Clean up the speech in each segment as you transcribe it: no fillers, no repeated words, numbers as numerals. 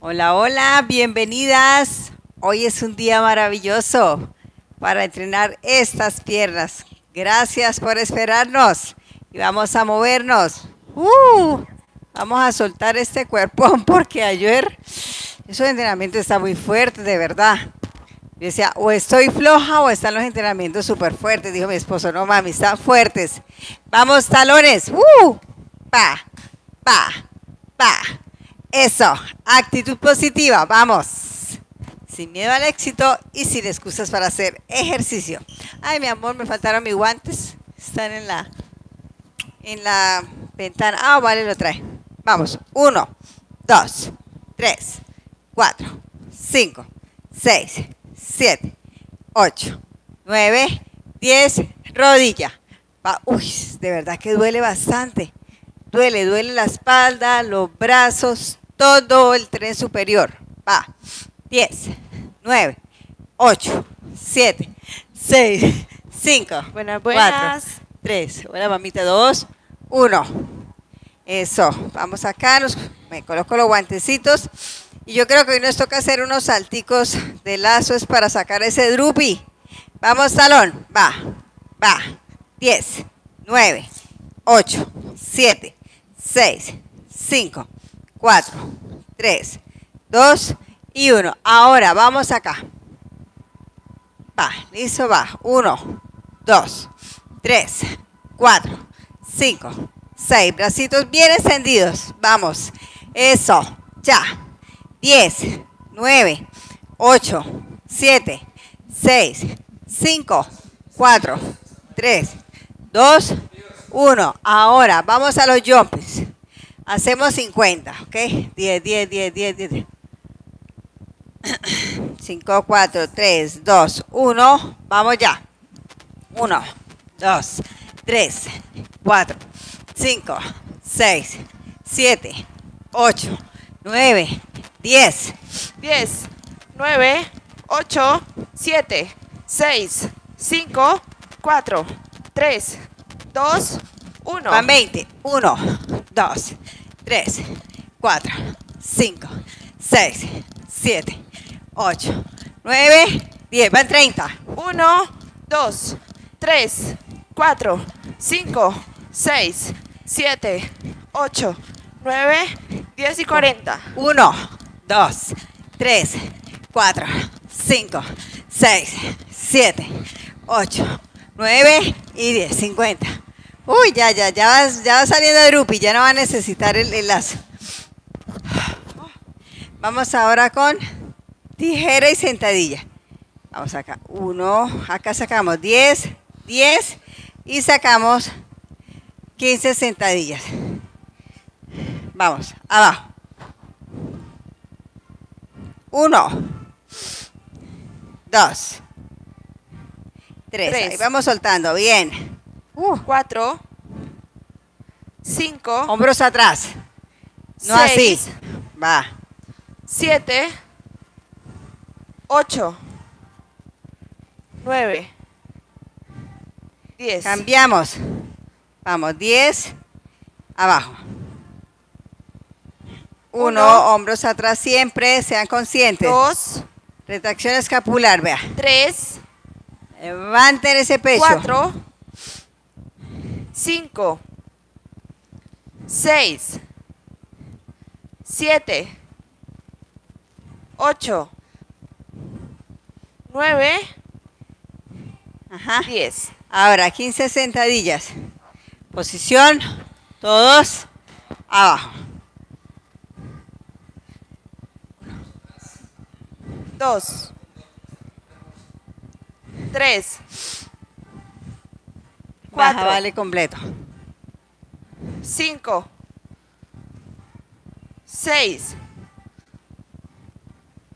Hola, hola, bienvenidas. Hoy es un día maravilloso para entrenar estas piernas. Gracias por esperarnos y vamos a movernos. Vamos a soltar este cuerpón porque ayer ese entrenamiento está muy fuerte, de verdad. Yo decía, o estoy floja o están los entrenamientos súper fuertes. Dijo mi esposo, no mami, están fuertes. Vamos, talones. Pa, pa, pa. Eso, actitud positiva, vamos. Sin miedo al éxito y sin excusas para hacer ejercicio. Ay, mi amor, me faltaron mis guantes. Están en la ventana. Ah, vale, lo trae. Vamos, 1, 2, 3, 4, 5, 6, 7, 8, 9, 10, rodilla. Uy, de verdad que duele bastante. Duele, duele la espalda, los brazos, todo el tren superior. Va, 10, 9, 8, 7, 6, 5, 4, 3, buena mamita, 2, 1. Eso, vamos a acá, me coloco los guantecitos. Y yo creo que hoy nos toca hacer unos salticos de lazos para sacar ese drupi. Vamos, talón, va, va, 10, 9, 8, 7, 6, 5, 4, 3, 2 y 1. Ahora vamos acá. Va, listo, va. 1, 2, 3, 4, 5, 6. Bracitos bien extendidos. Vamos. Eso. Ya. 10, 9, 8, 7, 6, 5, 4, 3, 2, 1. Ahora vamos a los jumps. Hacemos 50, ¿ok? 10, 10, 10, 10, 10. 5, 4, 3, 2, 1. Vamos ya. 1, 2, 3, 4, 5, 6, 7, 8, 9, 10. 10, 9, 8, 7, 6, 5, 4, 3, 2, 1. Van 20. 1, 2, 3, 4, 5, 6, 7, 8, 9, 10. Van 30. 1, 2, 3, 4, 5, 6, 7, 8, 9, 10 y 40. 1, 2, 3, 4, 5, 6, 7, 8, 9 y 10, 50. Uy, ya va saliendo de rupi, ya no va a necesitar el lazo. Vamos ahora con tijera y sentadilla. Vamos acá, 1, acá sacamos 10, 10 y sacamos 15 sentadillas. Vamos, abajo. 1, 2, 3. Ahí vamos soltando, bien. 4, 5. Hombros atrás. No 6, así. Va. 7, 8, 9, 10. Cambiamos. Vamos, 10, abajo. 1, hombros atrás siempre, sean conscientes. 2, retracción escapular, vea. 3, levanten ese pecho. 4, 5, 6, 7, 8, 9, 10. Ahora 15 sentadillas. Posición, todos abajo. 2, 3, 4, baja, vale completo. 5, 6,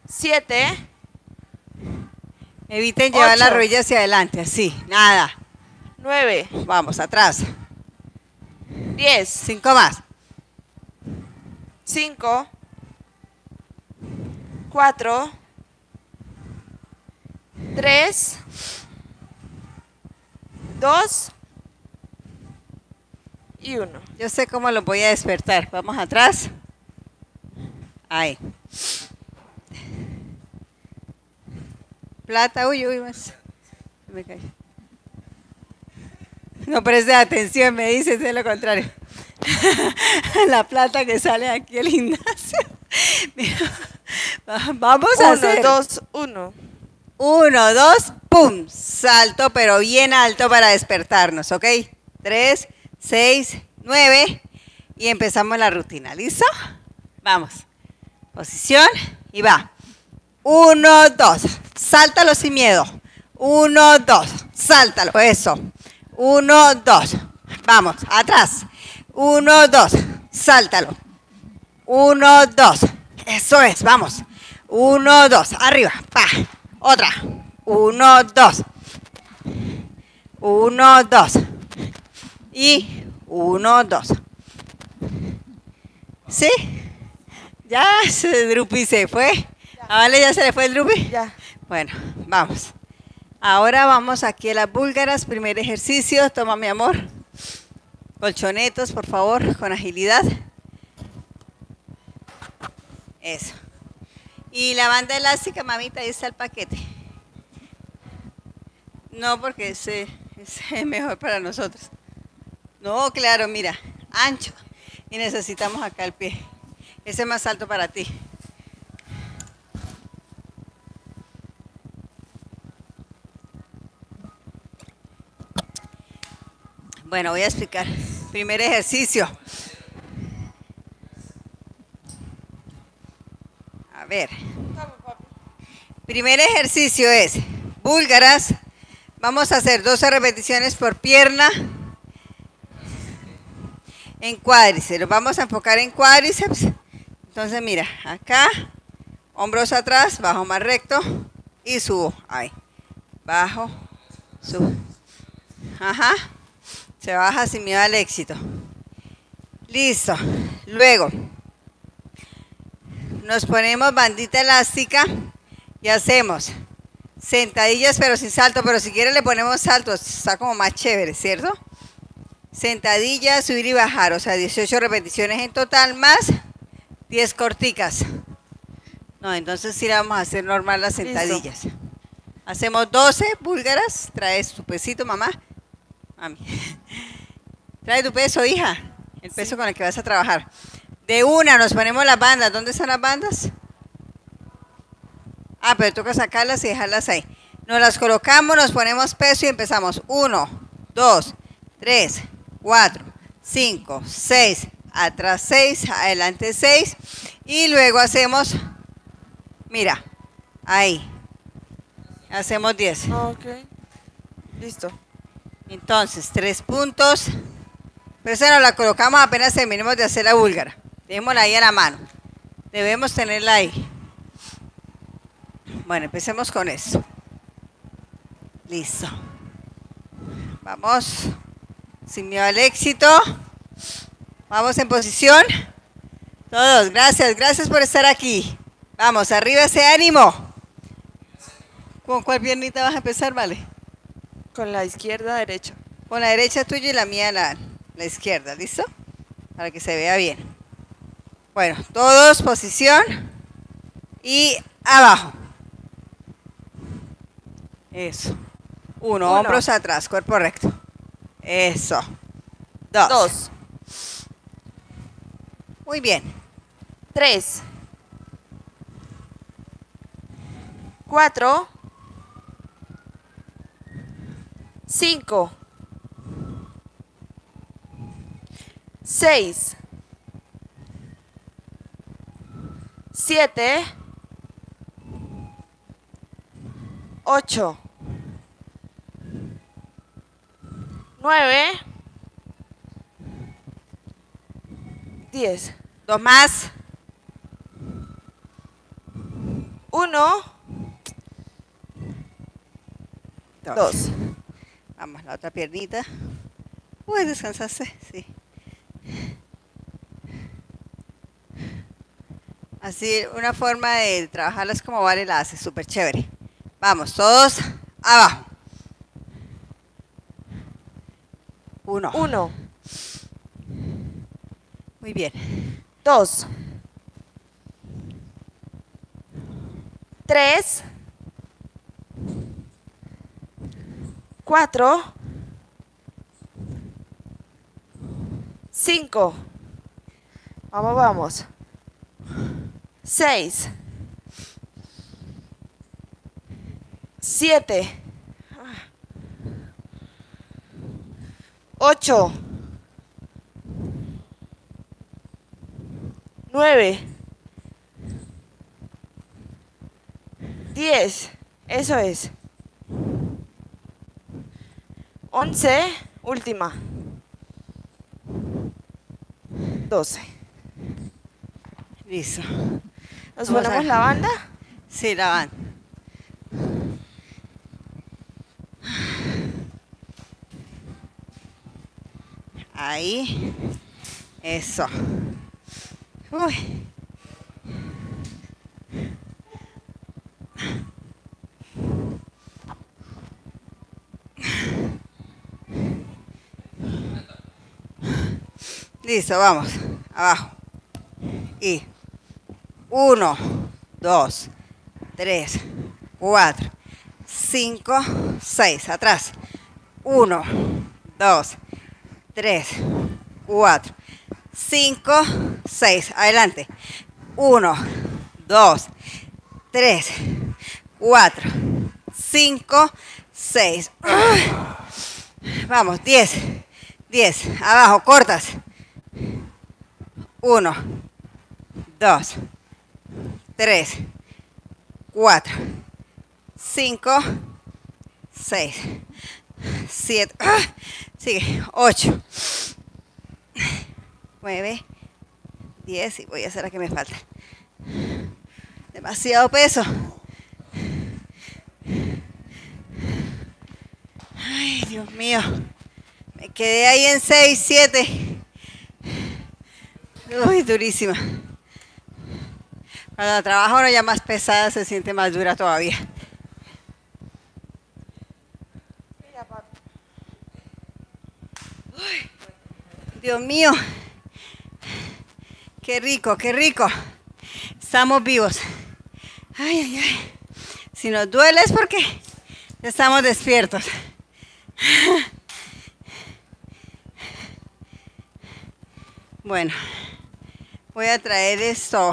7, eviten 8, llevar la rodilla hacia adelante, así, nada. 9, vamos, atrás. 10, 5 más. 5, 4, 3, 2 y 1. Yo sé cómo los voy a despertar. Vamos atrás. Ahí. Plata, uy, uy, más. Me callo. No preste atención, me dices de lo contrario. La plata que sale aquí el gimnasio. Mira, vamos a hacer. 1, 2, 1. 1, 2, pum, salto, pero bien alto para despertarnos, ¿ok? 3, 6, 9 y empezamos la rutina, ¿listo? Vamos, posición y va. 1, 2, sáltalo sin miedo. 1, 2, sáltalo, eso. 1, 2, vamos, atrás. 1, 2, sáltalo. 1, 2, eso es, vamos. 1, 2, arriba, pa. Otra. 1, 2. 1, 2. Y 1, 2. ¿Sí? Ya el drupi se fue. ¿A Vale ya se le fue el drupi? Ya. Bueno, vamos. Ahora vamos aquí a las búlgaras. Primer ejercicio. Toma, mi amor. Colchonetos, por favor, con agilidad. Eso. Y la banda elástica, mamita, ahí está el paquete. No, porque ese es mejor para nosotros. No, claro, mira, ancho. Y necesitamos acá el pie. Ese es más alto para ti. Bueno, voy a explicar. Primer ejercicio. A ver, primer ejercicio es búlgaras, vamos a hacer 12 repeticiones por pierna en cuádriceps, nos vamos a enfocar en cuádriceps, entonces mira, acá, hombros atrás, bajo más recto y subo, ahí, bajo, subo, ajá, se baja sin miedo al éxito, listo, luego, nos ponemos bandita elástica y hacemos sentadillas pero sin salto, pero si quieres le ponemos salto, está como más chévere, ¿cierto? Sentadillas, subir y bajar, o sea 18 repeticiones en total más 10 corticas. No, entonces sí le vamos a hacer normal las sentadillas. Listo. Hacemos 12 búlgaras, traes tu pesito, mamá. Mami. Trae tu peso, hija, el peso sí, con el que vas a trabajar. De una nos ponemos las bandas. ¿Dónde están las bandas? Ah, pero toca sacarlas y dejarlas ahí. Nos las colocamos, nos ponemos peso y empezamos. 1, 2, 3, 4, 5, 6. Atrás 6, adelante 6. Y luego hacemos, mira, ahí. Hacemos 10. Ok, listo. Entonces, 3 puntos. Pero esa nos la colocamos apenas terminemos de hacer la búlgara. Dejémosla ahí a la mano. Debemos tenerla ahí. Bueno, empecemos con eso. Listo. Vamos. Sin miedo al éxito. Vamos en posición. Todos, gracias. Gracias por estar aquí. Vamos, arriba ese ánimo. ¿Con cuál piernita vas a empezar, Vale? Con la izquierda, derecha. Con la derecha tuya y la mía la izquierda. ¿Listo? Para que se vea bien. Bueno, todos, posición y abajo. Eso. 1, hombros atrás, cuerpo recto. Eso. 2. Muy bien. 3, 4, 5, 6, 7, 8, 9, 10. 2 más. 1, 2. Vamos, la otra piernita. Uy, descansaste, sí. Así, una forma de trabajarlas como Vale la hace, súper chévere. Vamos, todos abajo. 1. Muy bien. 2. 3, 4, 5, vamos, 6, 7, 8, 9, 10, eso es. 11, última. 12. Listo. ¿Nos ponemos la banda? Sí, la banda. Ahí. Eso. Uy. Listo, vamos, abajo, y 1, 2, 3, 4, 5, 6, atrás, 1, 2, 3, 4, 5, 6, adelante, 1, 2, 3, 4, 5, 6, vamos, 10, 10, abajo, cortas. 1, 2, 3, 4, 5, 6, 7, sigue, 8, 9, 10 y voy a hacer la que me falta. Demasiado peso. Ay, Dios mío. Me quedé ahí en 6, 7. Uy, durísima. Cuando trabaja ahora ya más pesada se siente más dura todavía. Uy, Dios mío. Qué rico, qué rico. Estamos vivos. Ay, ay, ay. Si nos duele es porque estamos despiertos. Bueno. Voy a traer esto,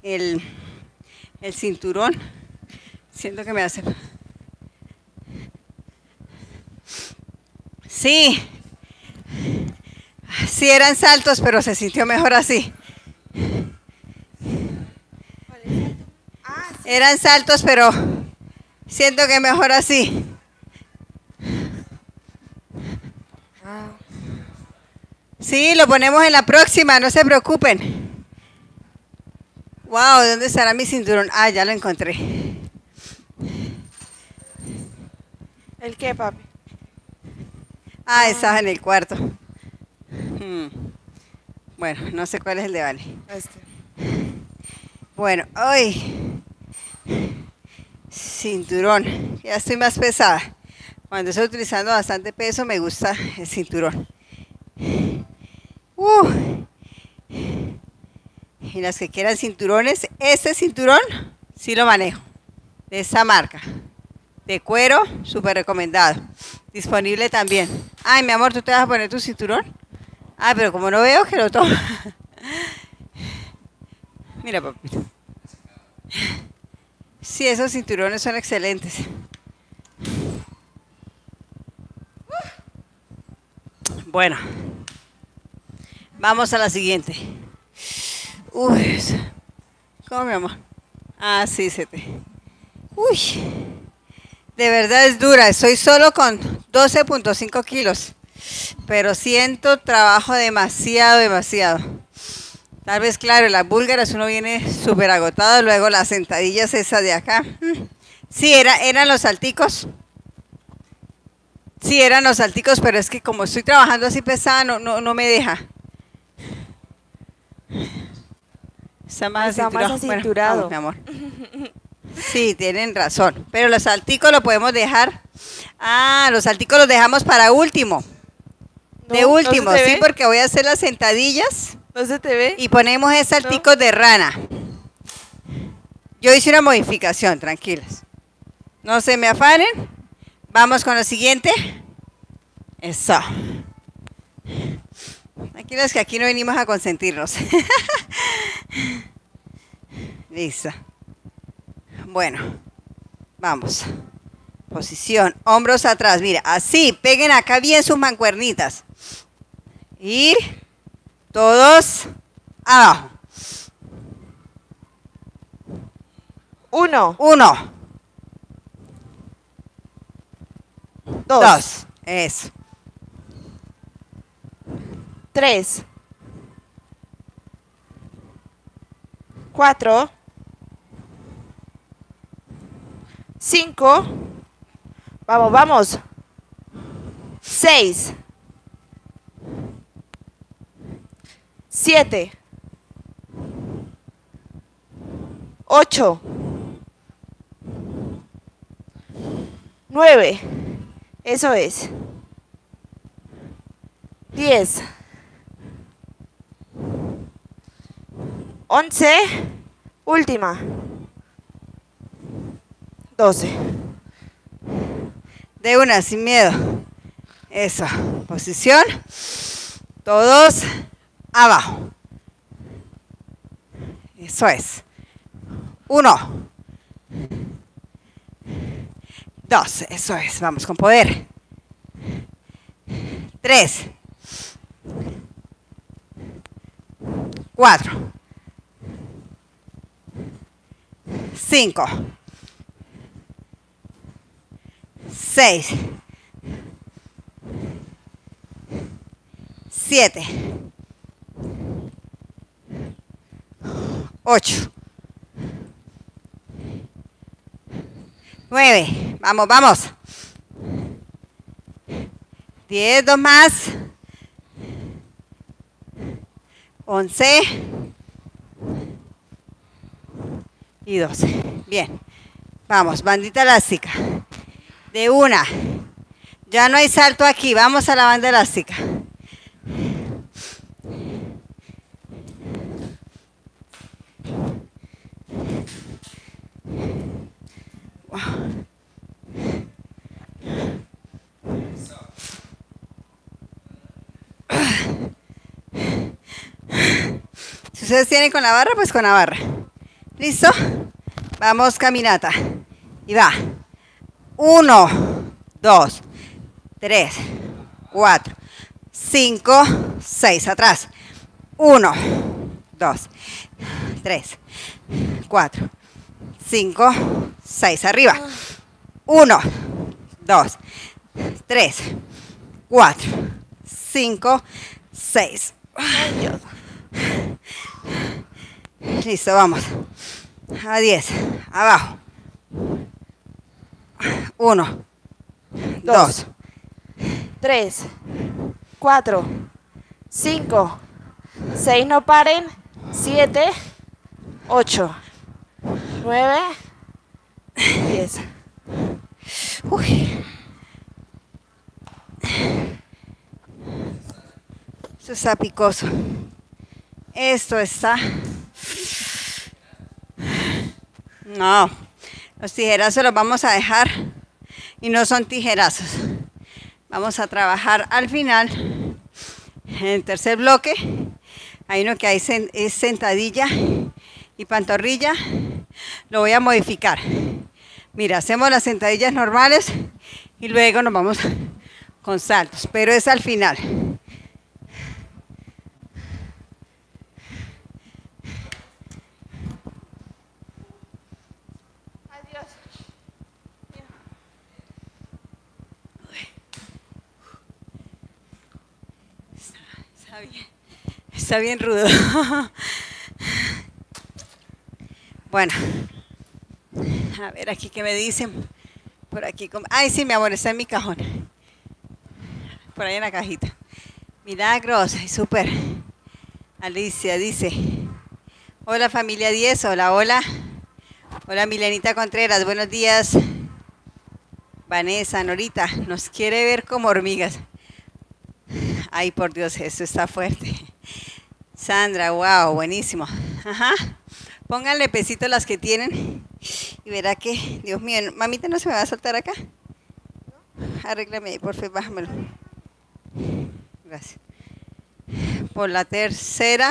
el cinturón, siento que me hace. Sí, sí eran saltos, pero se sintió mejor así. Eran saltos, pero siento que mejor así. Sí, lo ponemos en la próxima, no se preocupen. Wow, ¿dónde estará mi cinturón? Ah, ya lo encontré. ¿El qué, papi? Ah, estaba en el cuarto. Bueno, no sé cuál es el de Vale. Este. Bueno, hoy. Cinturón. Ya estoy más pesada. Cuando estoy utilizando bastante peso, me gusta el cinturón. Y las que quieran cinturones, este cinturón sí lo manejo, de esta marca, de cuero, súper recomendado, disponible también. Ay, mi amor, ¿tú te vas a poner tu cinturón? Ah, pero como no veo que lo tomo. Mira, papito. Sí, esos cinturones son excelentes. Bueno. Vamos a la siguiente. Uy, ¿cómo, mi amor? Ah, sí, se te. Uy, de verdad es dura. Estoy solo con 12.5 kilos, pero siento trabajo demasiado, demasiado. Tal vez, claro, las búlgaras uno viene súper agotado, luego las sentadillas esas de acá. Sí, eran los salticos. Sí, eran los salticos, pero es que como estoy trabajando así pesada, no me deja. Está más acinturado. Bueno, mi amor. Sí, tienen razón. Pero los salticos los podemos dejar. Ah, los salticos los dejamos para último. No, de último, ¿no? Sí, porque voy a hacer las sentadillas. ¿No se te ve? Y ponemos salticos de rana. Yo hice una modificación, tranquilas. No se me afanen. Vamos con lo siguiente. Eso. Tranquilas que aquí no venimos a consentirnos. Listo. Bueno, vamos. Posición, hombros atrás. Mira, así. Peguen acá bien sus mancuernitas. Y todos abajo. Uno. Dos. Eso. Tres. Cuatro. Cinco. Vamos. Seis. Siete. Ocho. 9, eso es. 10, 11, última. 12. De una, sin miedo. Eso, posición. Todos abajo. Eso es. 1. 2, eso es, vamos con poder. 3. 4. 5. 6. 7. 8. 9, vamos. 10, 2 más. 11. Y 12. Bien. Vamos, bandita elástica. De una. Ya no hay salto aquí, vamos a la banda elástica. Si ustedes tienen con la barra, pues con la barra. ¿Listo? Vamos caminata. Y va. 1, 2, 3, 4, 5, 6. Atrás. 1, 2, 3, 4, 5, 6. Arriba. 1, 2, 3, 4, 5, 6. Ay, Dios. Listo, vamos. A 10. Abajo. 1. 2. 3. 4. 5. 6, no paren. 7. 8. 9. 10. Uy. Esto está picoso. Esto está... No, los tijerazos los vamos a dejar y no son tijerazos. Vamos a trabajar al final, en el tercer bloque. Hay uno que es sentadilla y pantorrilla. Lo voy a modificar. Mira, hacemos las sentadillas normales y luego nos vamos con saltos, pero es al final. Está bien rudo. Bueno, a ver aquí qué me dicen. Por aquí. Ay, sí, mi amor, está en mi cajón. Por ahí en la cajita. Milagros, súper. Alicia dice: hola, familia 10. Hola. Hola, Milenita Contreras. Buenos días. Vanessa, Norita. Nos quiere ver como hormigas. Ay, por Dios, eso está fuerte. Sandra, wow, buenísimo. Ajá. Pónganle pesito las que tienen y verá que, Dios mío, mamita, ¿no se me va a saltar acá? Arréglame ahí, por favor, bájamelo. Gracias. Por la tercera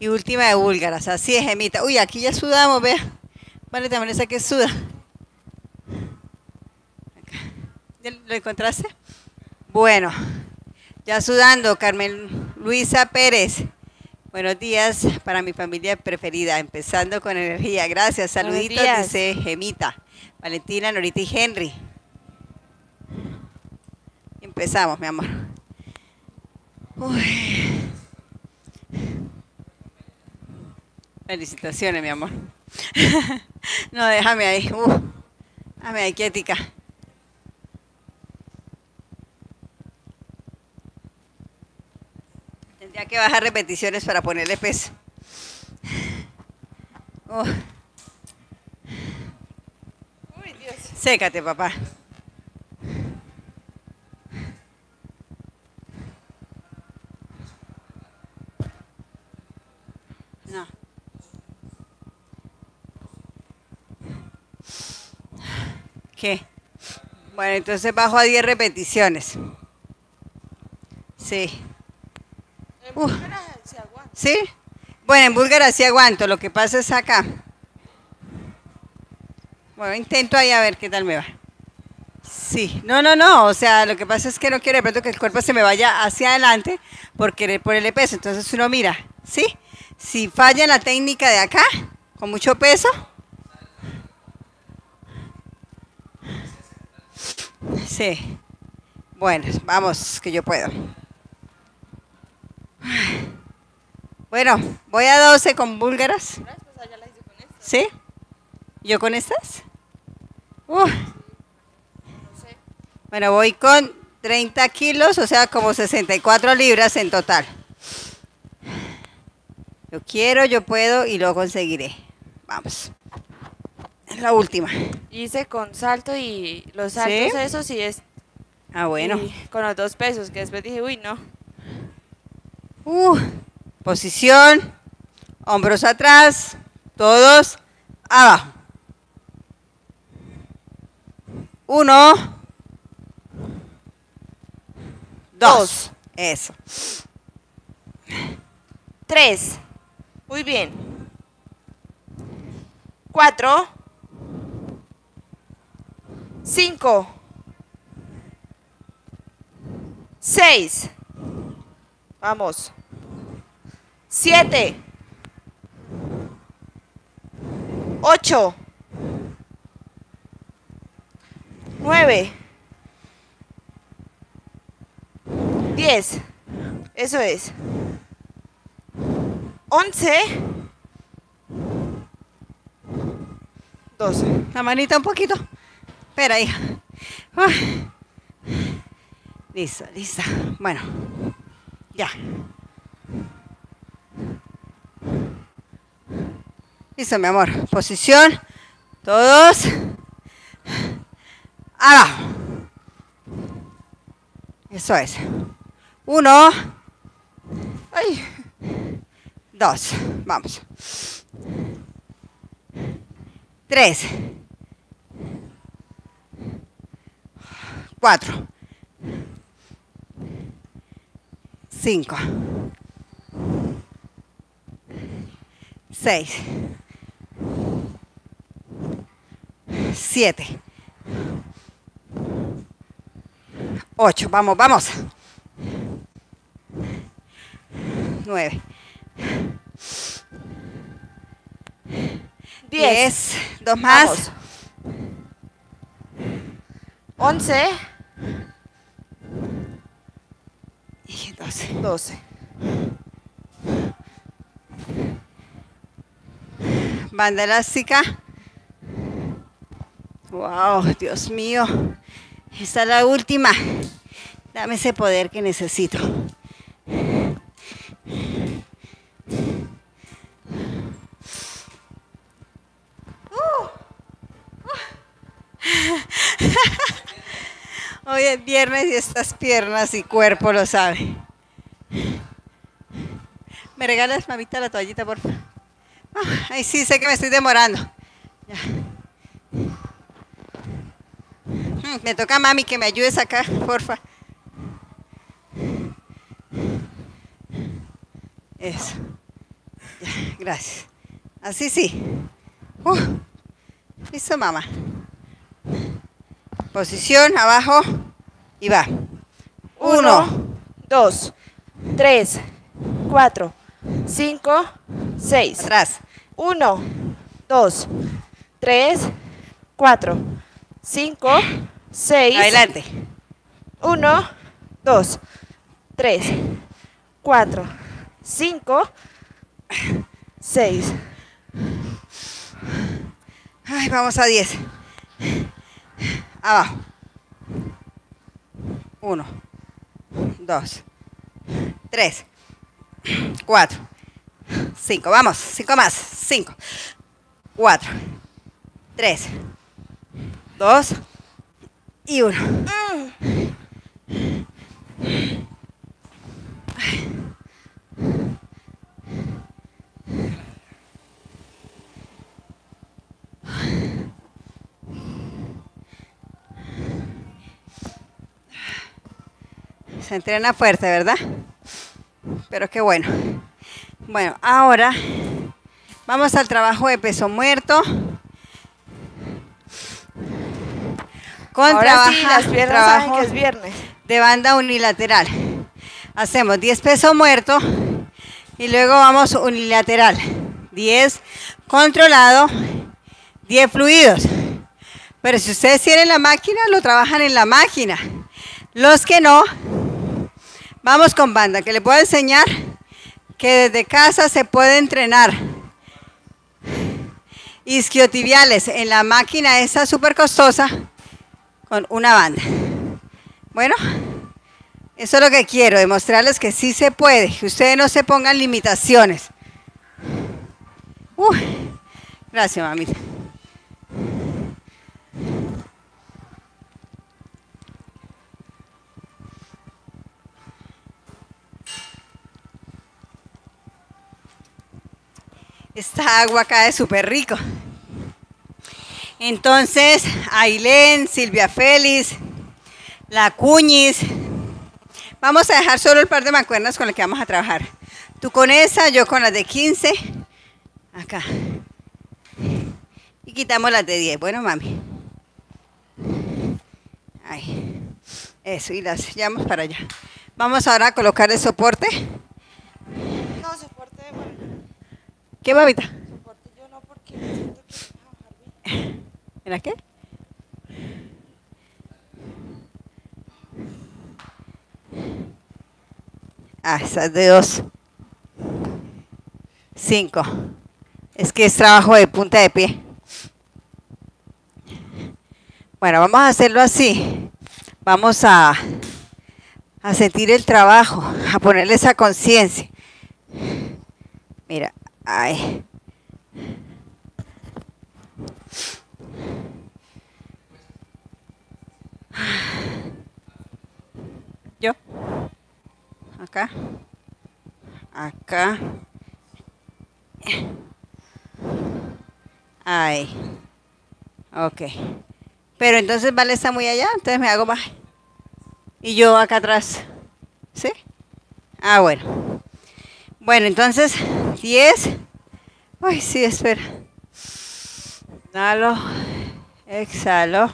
y última de búlgaras. Así es, Gemita. Uy, aquí ya sudamos, vea. Vale, también esa que suda. Acá. ¿Ya lo encontraste? Bueno, ya sudando, Carmen Luisa Pérez. Buenos días para mi familia preferida, empezando con energía. Gracias, saluditos, dice Gemita, Valentina, Norita y Henry. Empezamos, mi amor. Uy. Felicitaciones, mi amor. No, déjame ahí. Déjame ahí, quietica. Tendría que bajar repeticiones para ponerle peso. Uy, Dios. Sécate, papá. No. ¿Qué? Bueno, entonces bajo a 10 repeticiones. Sí. En búlgara sí aguanto. ¿Sí? Bueno, en búlgara sí aguanto, lo que pasa es acá. Bueno, intento ahí a ver qué tal me va. Sí, no, o sea, lo que pasa es que no quiero de pronto que el cuerpo se me vaya hacia adelante por querer ponerle peso, entonces uno mira, ¿sí? Si falla la técnica de acá, con mucho peso. Sí. Bueno, vamos, que yo puedo. Bueno, voy a 12 con búlgaras. ¿Sí? ¿Yo con estas? Bueno, voy con 30 kilos, o sea, como 64 libras en total. Yo quiero, yo puedo y lo conseguiré. Vamos. Es la última. Hice con salto y los saltos, ¿sí? Esos sí es. Ah, bueno. Y con los 2 pesos, que después dije, uy, no. Posición, hombros atrás, todos abajo. 1, 2, eso. 3. Muy bien. 4. 5. 6. Vamos. 7. 8. 9. 10. Eso es. 11, 12. La manita un poquito. Espera, hija. Listo, lista. Bueno, ya. Listo, mi amor. Posición. Todos. Abajo. Eso es. 1. Ay. 2, vamos. 3. 4. 5. 6. 7. 8, vamos. 9. 10, 2 más. 11. 12. Banda elástica. Wow, Dios mío. Esta es la última. Dame ese poder que necesito. Hoy es viernes y estas piernas y cuerpo lo sabe. ¿Me regalas, mamita, la toallita, por favor? Ay, sí, sé que me estoy demorando. Ya. Me toca a mami que me ayude a sacar, porfa. Eso. Ya, gracias. Así sí. Listo, mamá. Posición, abajo y va. 1, 2, 3, 4, 5, 6. Atrás. 1, 2, 3, 4, 5, 6. Adelante. 1, 2, 3, 4, 5, 6. Ay, vamos a 10. Abajo. 1, 2, 3, 4, 5. Vamos, 5 más. 5, 4, 3, 2 y 1. Se entrena fuerte, ¿verdad? Pero qué bueno. Bueno, ahora vamos al trabajo de peso muerto. Con trabajo de banda unilateral. Hacemos 10 peso muerto y luego vamos unilateral. 10 controlado, 10 fluidos. Pero si ustedes tienen la máquina, lo trabajan en la máquina. Los que no, vamos con banda, que les voy a enseñar que desde casa se puede entrenar isquiotibiales en la máquina esa súper costosa con una banda. Bueno, eso es lo que quiero, demostrarles que sí se puede, que ustedes no se pongan limitaciones. Gracias, mamita. Esta agua cae súper rico. Entonces, Ailén, Silvia Félix, La Cuñis. Vamos a dejar solo el par de mancuernas con las que vamos a trabajar. Tú con esa, yo con las de 15. Acá. Y quitamos las de 10. Bueno, mami. Ahí. Eso, y las llevamos para allá. Vamos ahora a colocar el soporte. No, soporte de mano. ¿Qué, mamita? Soporte yo no, porque siento que voy a bajar bien. ¿Mira qué? Ah, esas de 2, 5. Es que es trabajo de punta de pie. Bueno, vamos a hacerlo así. Vamos a sentir el trabajo, a ponerle esa conciencia. Mira. Ay. Yo. Acá. Acá. Ahí. Ok. Pero entonces Vale está muy allá, entonces me hago más. Y yo acá atrás. ¿Sí? Ah, bueno. Bueno, entonces 10. Ay, sí, espera. Inhalo, exhalo.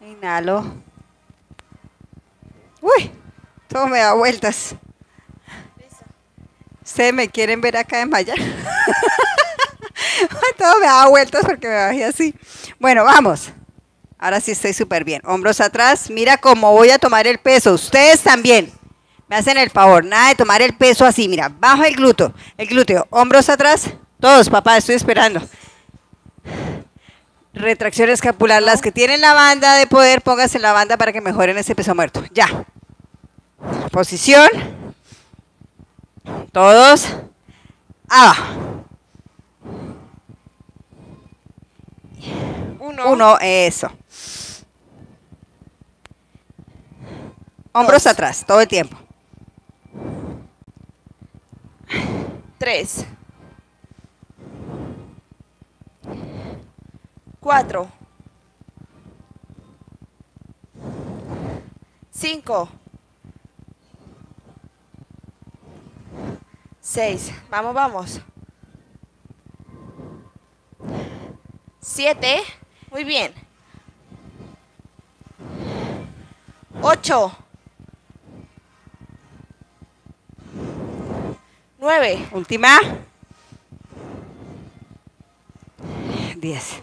Inhalo. Uy, todo me da vueltas. Ustedes me quieren ver acá en Maya. Todo me da vueltas porque me bajé así. Bueno, vamos. Ahora sí estoy súper bien. Hombros atrás. Mira cómo voy a tomar el peso. Ustedes también. Me hacen el favor, nada de tomar el peso así, mira, bajo el glúteo, hombros atrás, todos, papá, estoy esperando. Retracción escapular, las que tienen la banda de poder, pónganse la banda para que mejoren ese peso muerto, ya. Posición, todos, abajo. 1, eso. Hombros atrás, todo el tiempo. 3, 4, 5, 6, vamos, 7, muy bien, 8, 9, última, 10.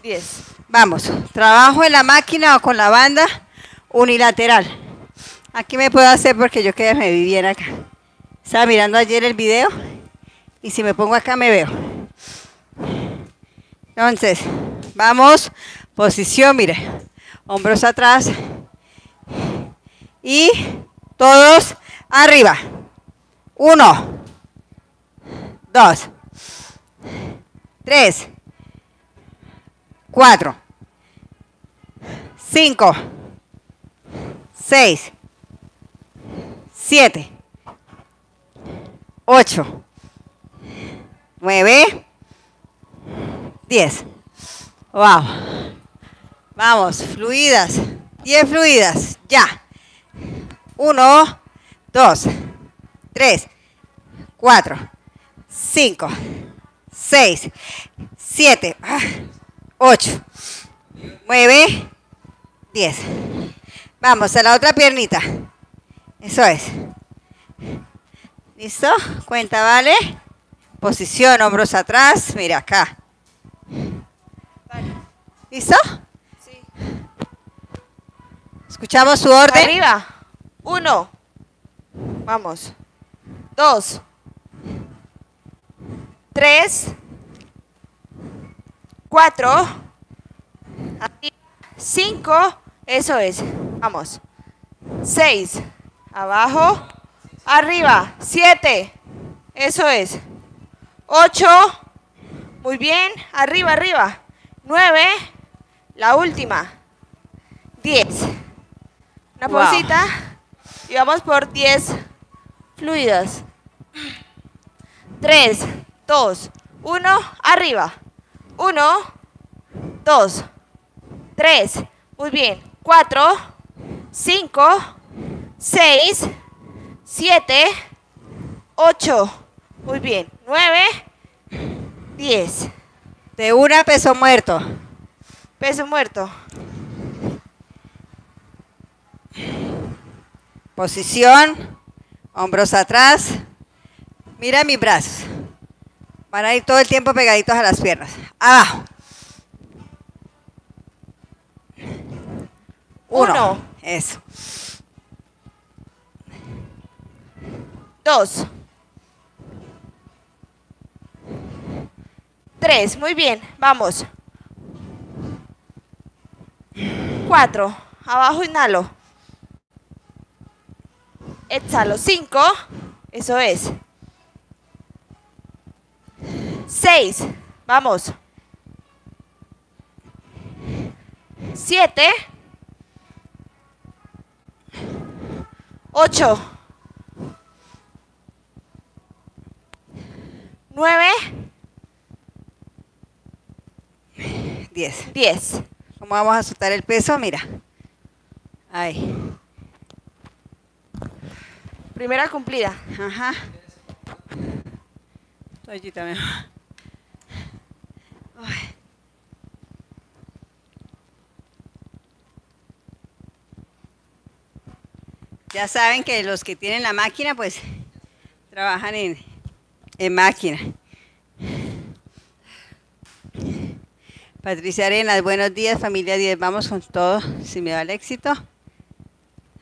Vamos, trabajo en la máquina o con la banda unilateral. Aquí me puedo hacer porque yo que me vi bien acá. Estaba mirando ayer el video y si me pongo acá me veo. Entonces, vamos, posición, mire, hombros atrás y todos arriba. 1, 2, 3, 4, 5, 6, 7, 8, 9, 10. Wow. Vamos, fluidas, 10 fluidas, ya. 1, 2, 3, 4, 5, 6, 7. 8, 9, 10. Vamos a la otra piernita. Eso es. ¿Listo? Cuenta, ¿vale? Posición, hombros atrás. Mira acá. Vale. ¿Listo? Sí. Escuchamos su orden. Arriba. 1. Vamos. 2. 3. 4, 5, eso es, vamos, 6, abajo, arriba, 7, eso es, 8, muy bien, arriba, arriba, 9, la última, 10, una pausita y vamos por 10 fluidas, 3, 2, 1, arriba. 1, 2, 3, muy bien, 4, 5, 6, 7, 8, muy bien, 9, 10. De una, peso muerto. Peso muerto. Posición, hombros atrás, mira mis brazos. Van a ir todo el tiempo pegaditos a las piernas. Abajo. 1. Eso. 2. 3. Muy bien. Vamos. 4. Abajo, inhalo. Exhalo. 5. Eso es. 6, vamos, 7, 8, 9, 10, 10. ¿Cómo vamos a soltar el peso? Mira, ahí. Primera cumplida. Ajá. Estoy aquí también. Ya saben que los que tienen la máquina, pues, trabajan en máquina. Patricia Arenas, buenos días, familia 10. Vamos con todo, si me da el éxito.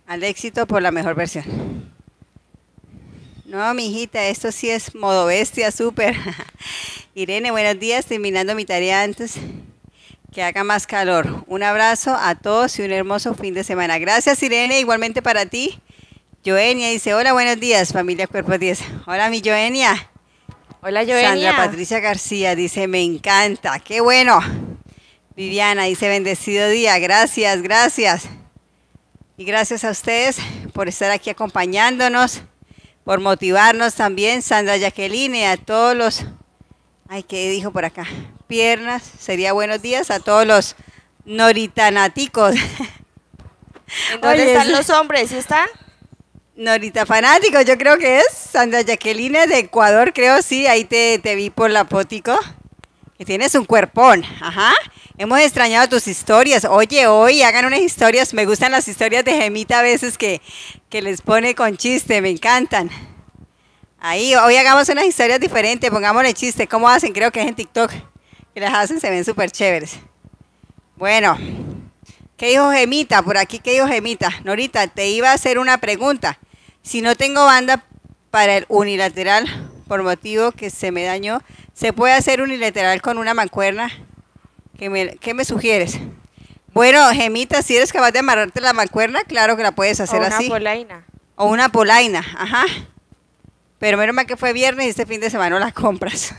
Al éxito por la mejor versión. No, mijita, esto sí es modo bestia, súper. Irene, buenos días, terminando mi tarea antes que haga más calor. Un abrazo a todos y un hermoso fin de semana. Gracias, Irene, igualmente para ti. Joenia dice, hola, buenos días, familia Cuerpos 10. Hola, mi Joenia. Hola, Joenia. Sandra Patricia García dice, me encanta, qué bueno. Viviana dice, bendecido día, gracias, gracias. Y gracias a ustedes por estar aquí acompañándonos, por motivarnos también, Sandra Jacqueline, y a todos los... Ay, ¿qué dijo por acá? Piernas, sería buenos días a todos los Noritanáticos. ¿En dónde están los hombres? ¿Sí están? Norita fanático, yo creo que es Sandra Jacqueline de Ecuador, creo, sí, ahí te vi por la pótico, que tienes un cuerpón, ajá, hemos extrañado tus historias, oye, hoy hagan unas historias, me gustan las historias de Gemita a veces que les pone con chiste, me encantan, ahí, hoy hagamos unas historias diferentes, pongámosle chiste, ¿cómo hacen? Creo que es en TikTok, que las hacen, se ven súper chéveres, bueno. ¿Qué dijo Gemita? Por aquí, ¿qué dijo Gemita? Norita, te iba a hacer una pregunta. Si no tengo banda para el unilateral, por motivo que se me dañó, ¿se puede hacer unilateral con una mancuerna? ¿Qué me sugieres? Bueno, Gemita, si eres capaz de amarrarte la mancuerna, claro que la puedes hacer así. O una polaina. O una polaina, ajá. Pero menos mal que fue viernes y este fin de semana no las compras.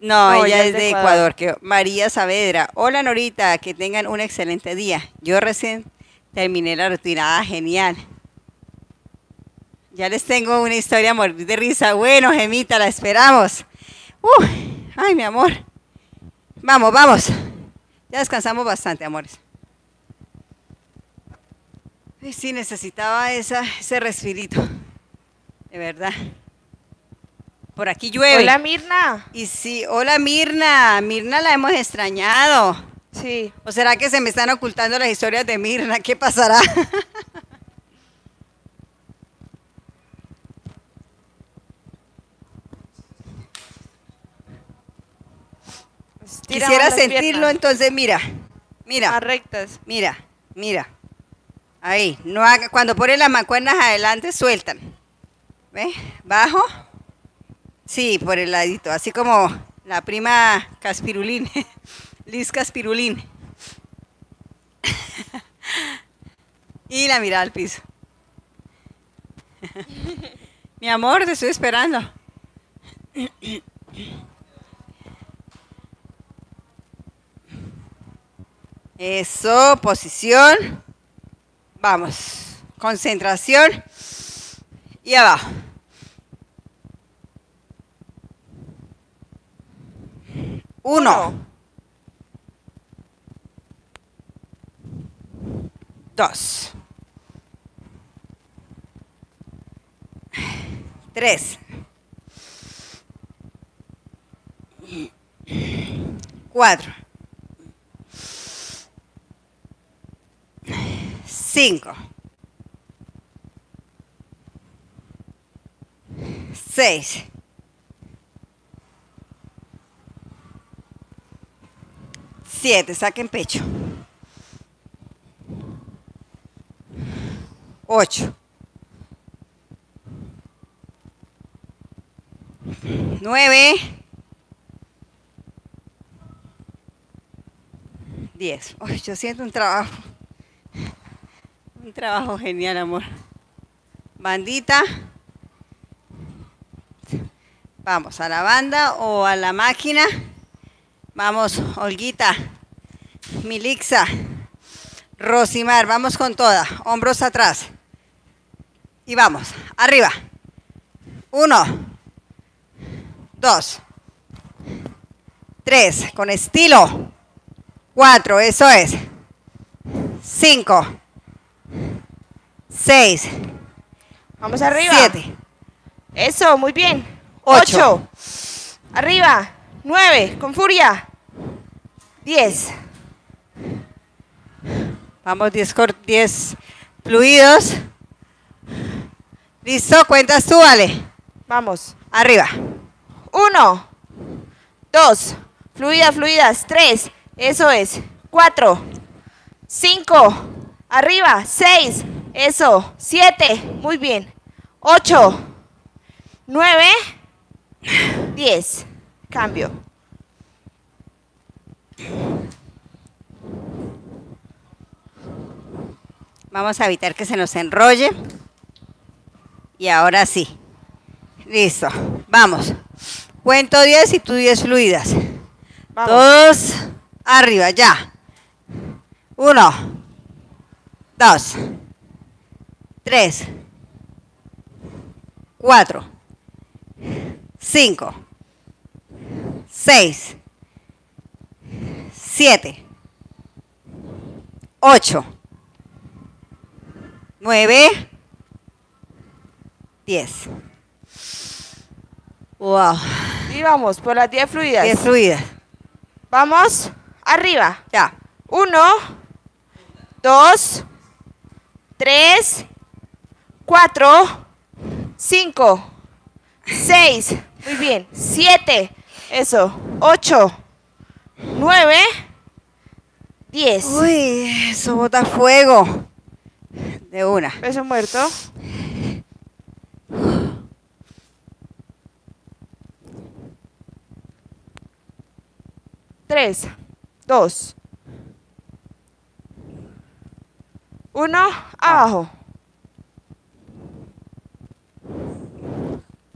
No, ella es de Ecuador, que María Saavedra. Hola Norita, que tengan un excelente día. Yo recién terminé la rutina, genial. Ya les tengo una historia a morir de risa. Bueno, Gemita, la esperamos. Ay, mi amor. Vamos, vamos. Ya descansamos bastante, amores. Ay, sí, necesitaba ese respirito. De verdad. Por aquí llueve. Hola Mirna. Y sí, hola Mirna. Mirna la hemos extrañado. Sí. ¿O será que se me están ocultando las historias de Mirna? ¿Qué pasará? Quisiera sentirlo, entonces mira. Mira. A rectas. Mira, mira. Ahí. No haga, cuando ponen las mancuernas adelante, sueltan. ¿Ves? Bajo. Sí, por el ladito, así como la prima Caspirulín, Liz Caspirulín. Y la mirada al piso. Mi amor, te estoy esperando. Eso, posición. Vamos, concentración. Y abajo. Uno, dos, tres, cuatro, cinco, seis, 7, saquen pecho. 8. 9. 10. Uy, yo siento un trabajo. Un trabajo genial, amor. Bandita. Vamos a la banda o a la máquina. Vamos, Olguita, Milixa, Rosimar, vamos con toda, hombros atrás. Y vamos, arriba. 1, 2, 3, con estilo. 4, eso es. 5, 6. Vamos arriba. 7. Eso, muy bien. 8. Arriba. 9, con furia. 10. Vamos, 10 fluidos. Listo, cuentas tú, Ale. Vamos. Arriba. 1, 2, fluidas. 3, eso es. 4, 5, arriba. 6, eso. 7, muy bien. 8, 9, 10. Cambio. Vamos a evitar que se nos enrolle. Y ahora sí. Listo. Vamos. Cuento 10 y tú 10 fluidas. Vamos. Todos arriba, ya. 1, 2, 3, 4, 5. 6, 7, 8, 9, 10. Wow. Y vamos por las 10 fluidas. 10 fluidas. Vamos arriba. Ya. 1, 2, 3, 4, 5, 6. Muy bien. 7. Eso. 8, 9, 10. Uy, eso bota fuego. De una. Peso muerto. Tres, dos, uno, abajo.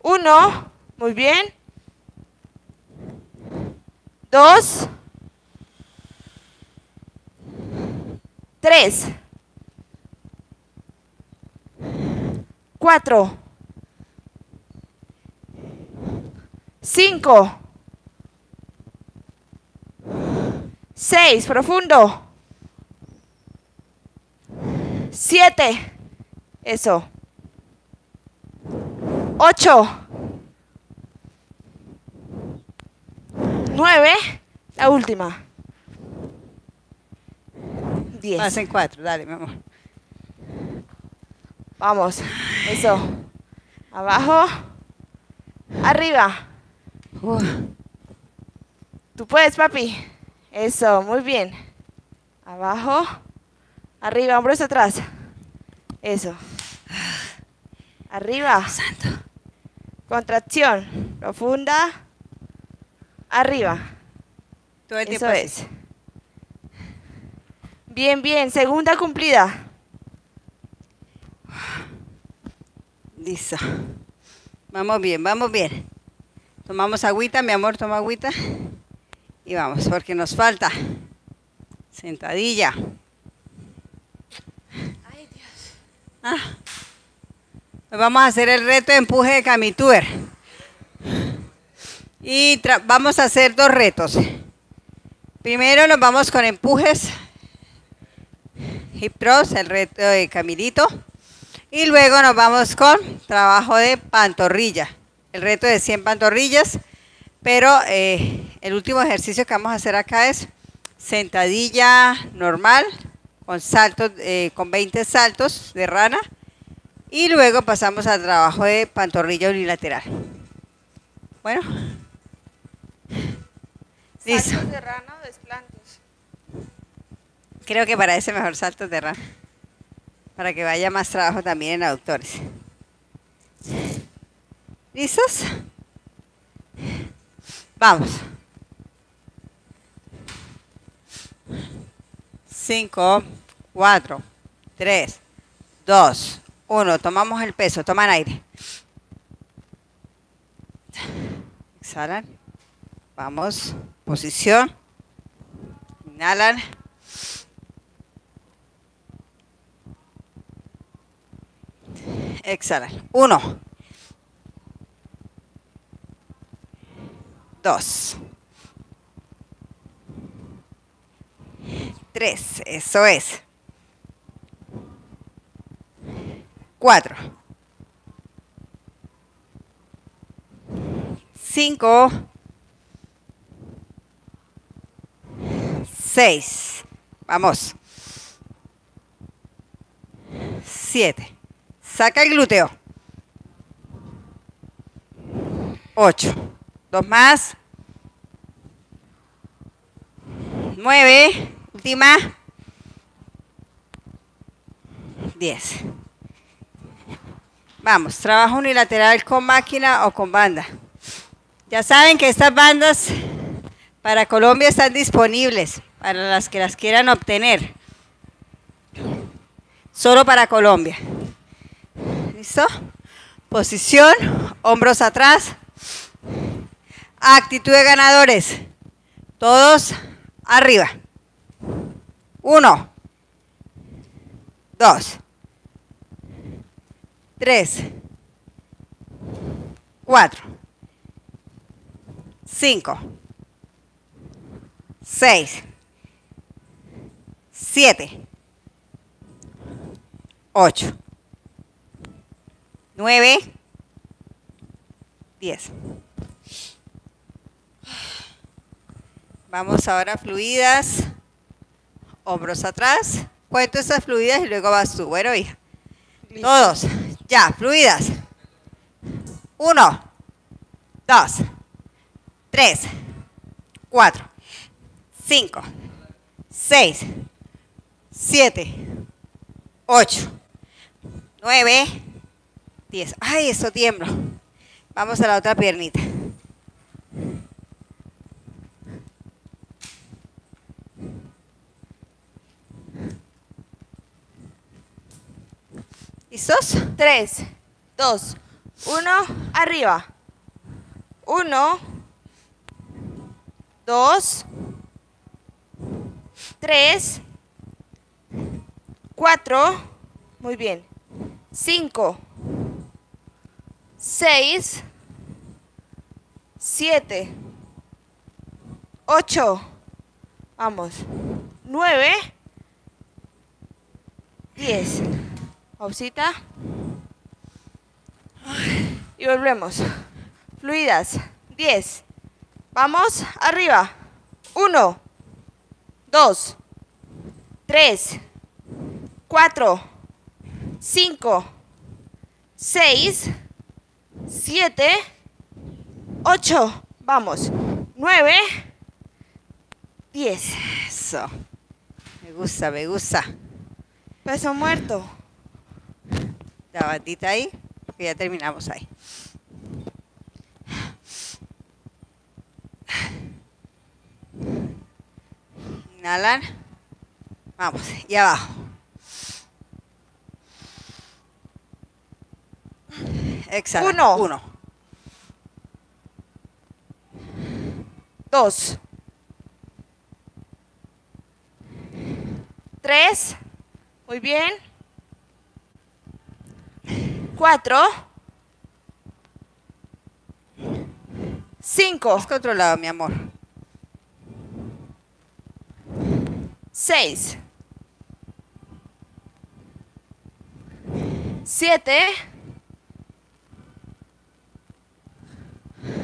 Uno, muy bien. Dos, tres, cuatro, cinco, 6, profundo. 7. Eso. 8. 9. La última. 10. Hacen 4, dale, mi amor. Vamos. Eso. Abajo. Arriba. Tú puedes, papi. Eso, muy bien. Abajo, arriba, hombros atrás. Eso. Arriba. Santo. Contracción profunda. Arriba. Todo el tiempo es. Bien, bien. Segunda cumplida. Listo. Vamos bien, vamos bien. Tomamos agüita, mi amor, toma agüita. Y vamos, porque nos falta. Sentadilla. Ay, Dios. Ah. Pues vamos a hacer el reto de empuje de Camitúber. Y vamos a hacer dos retos. Primero nos vamos con empujes. Hip thrust, el reto de Camilito. Y luego nos vamos con trabajo de pantorrilla. El reto de 100 pantorrillas. Pero... el último ejercicio que vamos a hacer acá es sentadilla normal con saltos, con 20 saltos de rana, y luego pasamos al trabajo de pantorrilla unilateral. Bueno, listo. ¿Saltos de rana o desplantes? Creo que para ese mejor saltos de rana, para que vaya más trabajo también en aductores. ¿Listos? Vamos. 5, 4, 3, 2, 1. Tomamos el peso, toman aire. Exhalan. Vamos. Posición. Inhalan. Exhalan. 1. 2. 3, eso es. 4. 5. 6. Vamos. 7. Saca el glúteo. 8. 2 más. 9. Última. 10. Vamos, trabajo unilateral con máquina o con banda. Ya saben que estas bandas para Colombia están disponibles, para las que las quieran obtener. Solo para Colombia. ¿Listo? Posición, hombros atrás. Actitud de ganadores. Todos arriba. 1, 2, 3, 4, 5, 6, 7, 8, 9, 10. Vamos ahora a fluidas, hombros atrás, cuento esas fluidas y luego vas tú. Bueno, hija, todos, ya, fluidas. 1, 2, 3, 4, 5, 6, 7, 8, 9, 10. Ay, eso tiemblo. Vamos a la otra piernita. ¿Listos? 3, 2, 1, arriba. 1, 2, 3, 4, muy bien, 5, 6, 7, 8, vamos, 9, 10, pausita, y volvemos, fluidas, 10, vamos, arriba, 1, 2, 3, 4, 5, 6, 7, 8, vamos, 9, 10. Eso. Me gusta, me gusta. Peso muerto. La bandita ahí, que ya terminamos ahí. Inhalan. Vamos, y abajo. Exhala. 1. 2. 3. Muy bien. 4. 5. Has controlado, mi amor. 6, 7,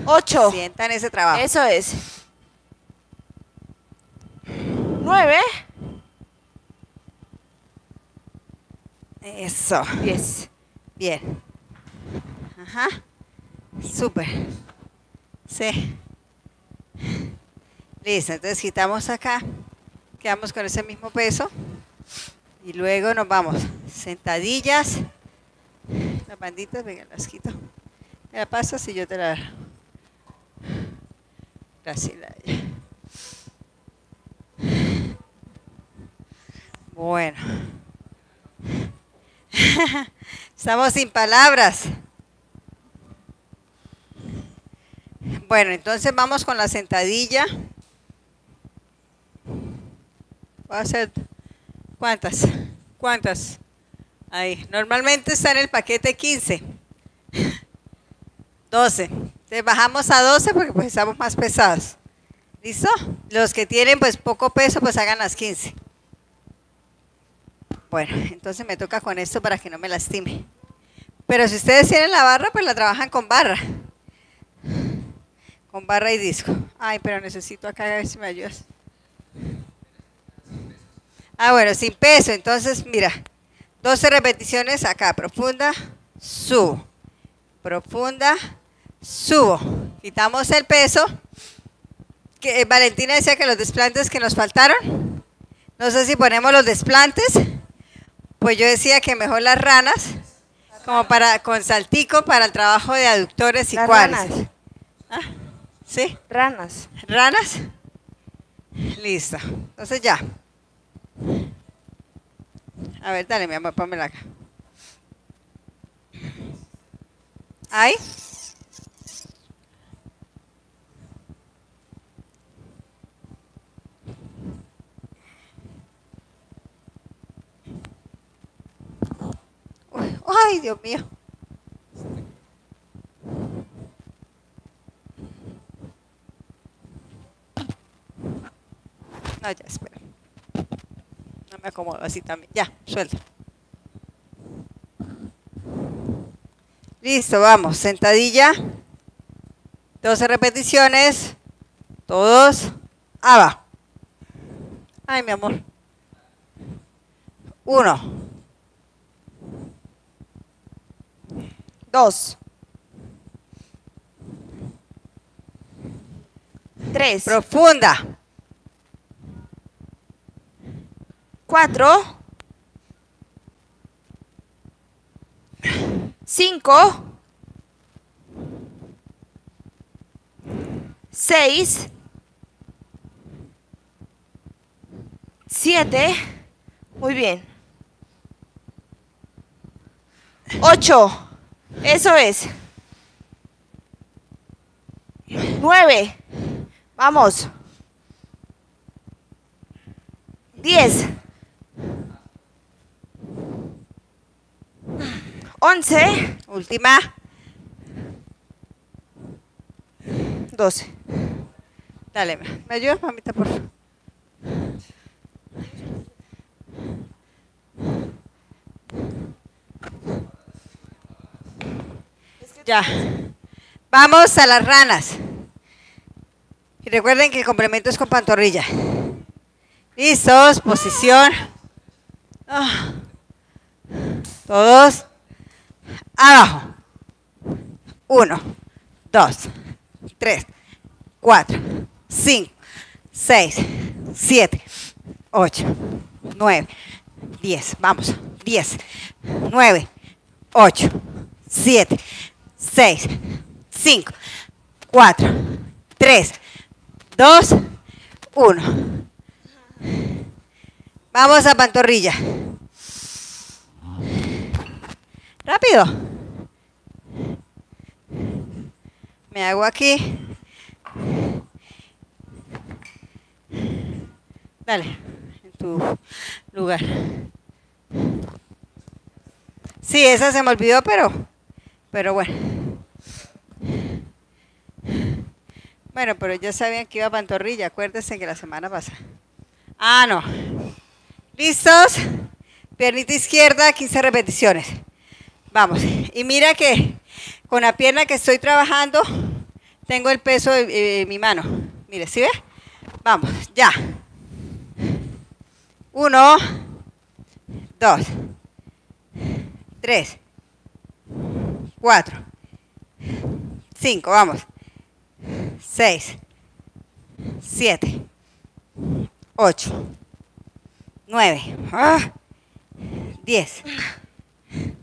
8. Sientan ese trabajo. Eso es. 9. Eso. 10. Bien. Ajá. Súper. Sí. Listo. Entonces quitamos acá. Quedamos con ese mismo peso y luego nos vamos sentadillas. Las banditas, venga, las quito. Te la pasas y yo te la... Así la... Bueno. Estamos sin palabras. Bueno, entonces vamos con la sentadilla. Voy a hacer cuántas, ahí, normalmente está en el paquete 15, 12, entonces bajamos a 12 porque pues estamos más pesados, ¿listo? Los que tienen pues poco peso pues hagan las 15, bueno, entonces me toca con esto para que no me lastime, pero si ustedes tienen la barra pues la trabajan con barra y disco, ay pero necesito acá a ver si me ayudas. Ah, bueno, sin peso, entonces, mira, 12 repeticiones acá, profunda, subo, quitamos el peso, que Valentina decía que los desplantes que nos faltaron, no sé si ponemos los desplantes, pues yo decía que mejor las ranas, como para, con saltico para el trabajo de aductores y cuadras. Ranas. ¿Ah? ¿Sí? Ranas. ¿Ranas? Listo, entonces ya. A ver, dale, mi amor, pónmela acá. Ahí. Ay, Dios mío. No, ya, espera. me acomodo así también. Ya, suelta. Listo, vamos. Sentadilla. 12 repeticiones. Todos. Abajo. Ay, mi amor. 1, 2, 3. Profunda. 4, 5, 6, 7. Muy bien. 8. Eso es. 9. Vamos. 10. 11. Última. 12. Dale, ¿me ayudas, mamita, por favor? Ya. Vamos a las ranas. Y recuerden que el complemento es con pantorrilla. Listos, posición. Todos. Abajo. 1, 2, 3, 4, 5, 6, 7, 8, 9, 10. Vamos. 10, 9, 8, 7, 6, 5, 4, 3, 2, 1. Vamos a pantorrilla. Rápido. Me hago aquí. Dale, en tu lugar. Sí, esa se me olvidó, pero bueno. Bueno, pero ya sabían que iba a pantorrilla, acuérdense que la semana pasada. Ah, no. ¿Listos? Piernita izquierda, 15 repeticiones. Vamos. Y mira que con la pierna que estoy trabajando, tengo el peso de mi mano. Mire, ¿sí ve? Vamos, ya. 1, 2, 3, 4, 5, vamos, 6, 7, 8, 9, 10,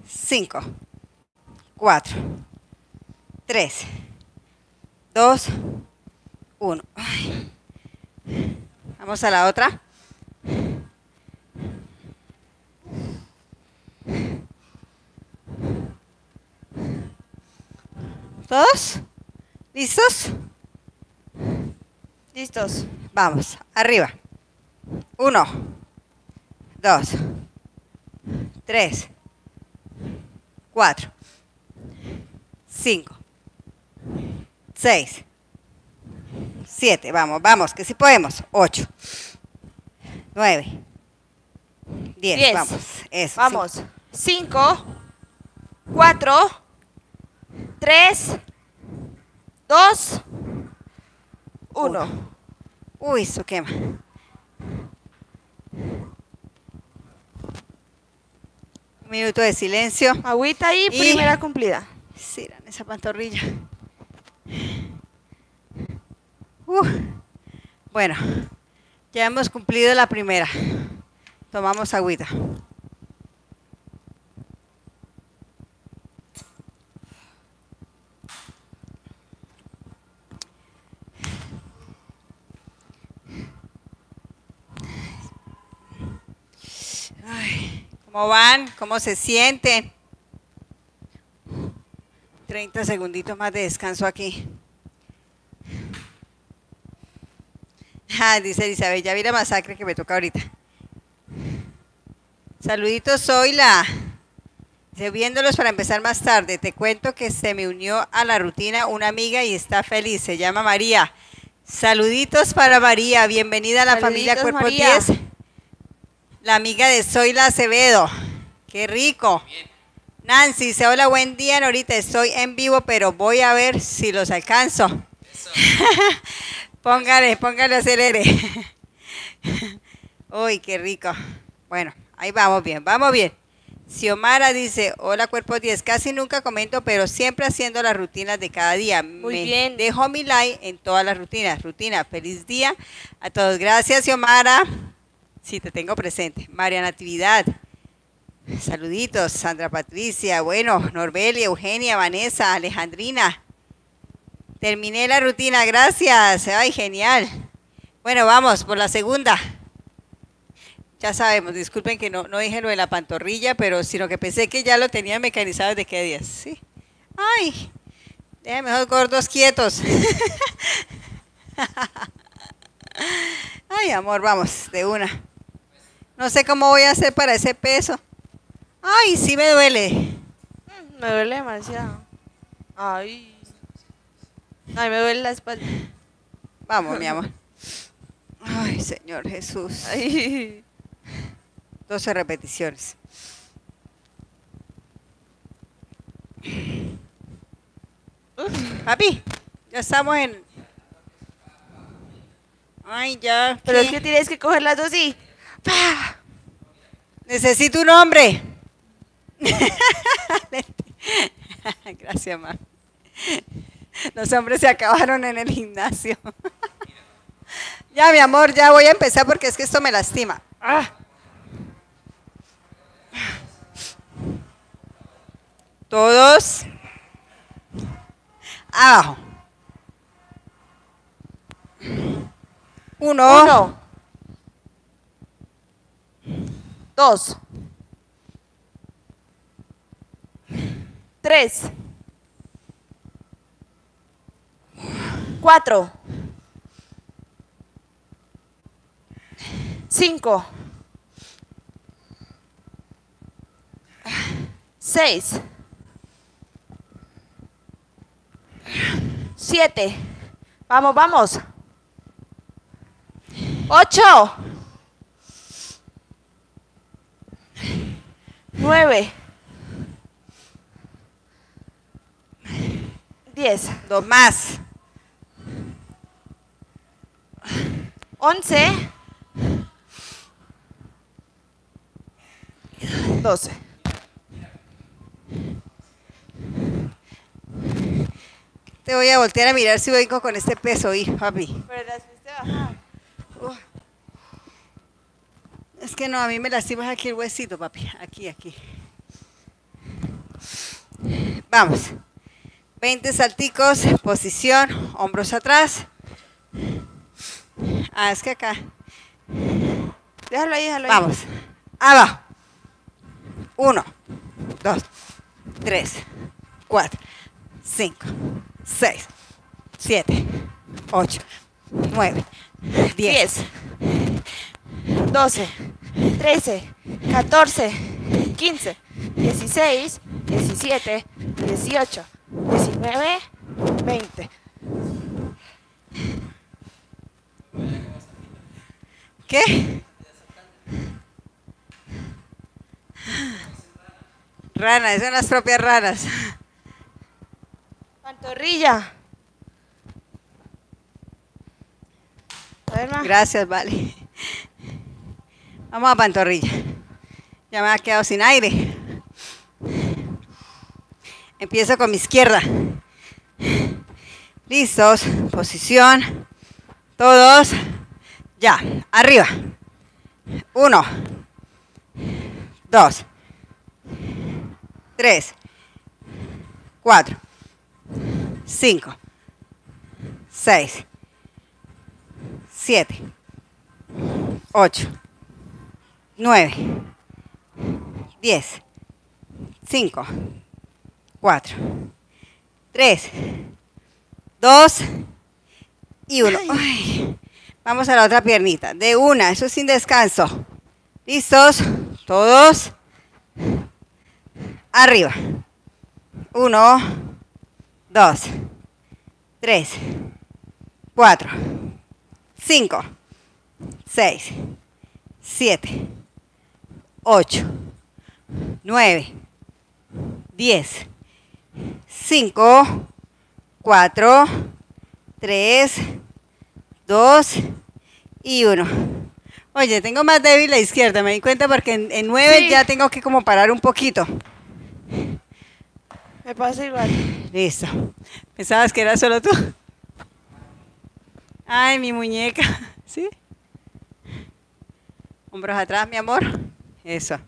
5, 4, 3, 2, 1. Vamos a la otra. 2. ¿Listos? Listos. Vamos, arriba. 1, 2, 3, 4, 5, 6, 7. Vamos, vamos, que sí podemos. 8, 9, 10. Vamos, eso. Vamos. 5, 4, 3, 2, 1. Uy, eso quema. Un minuto de silencio. Agüita ahí, y primera cumplida. Cierran esa pantorrilla. Bueno, ya hemos cumplido la primera. Tomamos agüita. Ay, ¿cómo van? ¿Cómo se sienten? 30 segunditos más de descanso aquí. Ah, dice Elizabeth, ya vi la masacre que me toca ahorita. Saluditos, soy la... Viéndolos para empezar más tarde. Te cuento que se me unió a la rutina una amiga y está feliz. Se llama María. Saluditos para María. Bienvenida a la familia Cuerpo 10. La amiga de Zoila Acevedo. ¡Qué rico! Nancy dice, hola, buen día, Norita. Estoy en vivo, pero voy a ver si los alcanzo. póngale, acelere. Uy, qué rico. Bueno, ahí vamos bien, vamos bien. Xiomara dice, hola Cuerpos10, casi nunca comento, pero siempre haciendo las rutinas de cada día. Muy bien. Dejo mi like en todas las rutinas. Feliz día a todos. Gracias, Xiomara. Sí, te tengo presente. María Natividad. Saluditos, Sandra Patricia. Bueno, Norbelia, Eugenia, Vanessa, Alejandrina. Terminé la rutina, gracias. Ay, genial. Bueno, vamos por la segunda. Ya sabemos, disculpen que no dije lo de la pantorrilla, pero sino que pensé que ya lo tenían mecanizado desde qué días. ¿Sí? Ay, déjenme los gordos quietos. Ay, amor, vamos, de una. No sé cómo voy a hacer para ese peso. Ay, sí me duele. Me duele demasiado. Ay. Ay, me duele la espalda. Vamos, mi amor. Ay, Señor Jesús. Ay. 12 repeticiones. Papi, ya estamos en... Ay, ya. Pero es que tienes que coger las dos y... ¡Pah! Necesito un hombre. Gracias, mamá. Los hombres se acabaron en el gimnasio. Ya, mi amor, ya voy a empezar porque es que esto me lastima. ¡Ah! Todos abajo. Uno. Dos. Tres. Cuatro. Cinco. Seis. Siete. Vamos, vamos. Ocho. Nueve. Diez. Dos más. 11. 12. Te voy a voltear a mirar si voy con este peso, hijo, papi. Pero las fuiste bajar. Es que no, a mí me lastimas aquí el huesito, papi. Aquí, aquí. Vamos. 20 salticos, posición, hombros atrás. Ah, es que acá. Déjalo ahí, déjalo ahí. Vamos. Abajo. 1, 2, 3, 4, 5, 6, 7, 8, 9, 10, 11, 12, 13, 14, 15, 16, 17, 18, 19, 20. ¿Qué? Ranas, son las propias ranas. Pantorrilla. A ver, ma. Gracias, vale. Vamos a pantorrilla. Ya me ha quedado sin aire. Empiezo con mi izquierda. Listos, posición. Todos. Ya, arriba. 1, 2, 3, 4, 5, 6, 7, 8, 9, 10, 5, 4, 3, 2 y 1. Ay. Vamos a la otra piernita, de una, eso sin descanso. ¿Listos? Todos. Arriba. 1, 2, 3, 4, 5, 6, 7, 8, 9, 10, 5, 4, 3, 2 y 1. Oye, tengo más débil la izquierda, me di cuenta porque en 9 sí, ya tengo que como parar un poquito. Me pasa igual. Listo. ¿Pensabas que era solo tú? Ay, mi muñeca. ¿Sí? Hombros atrás, mi amor. Eso.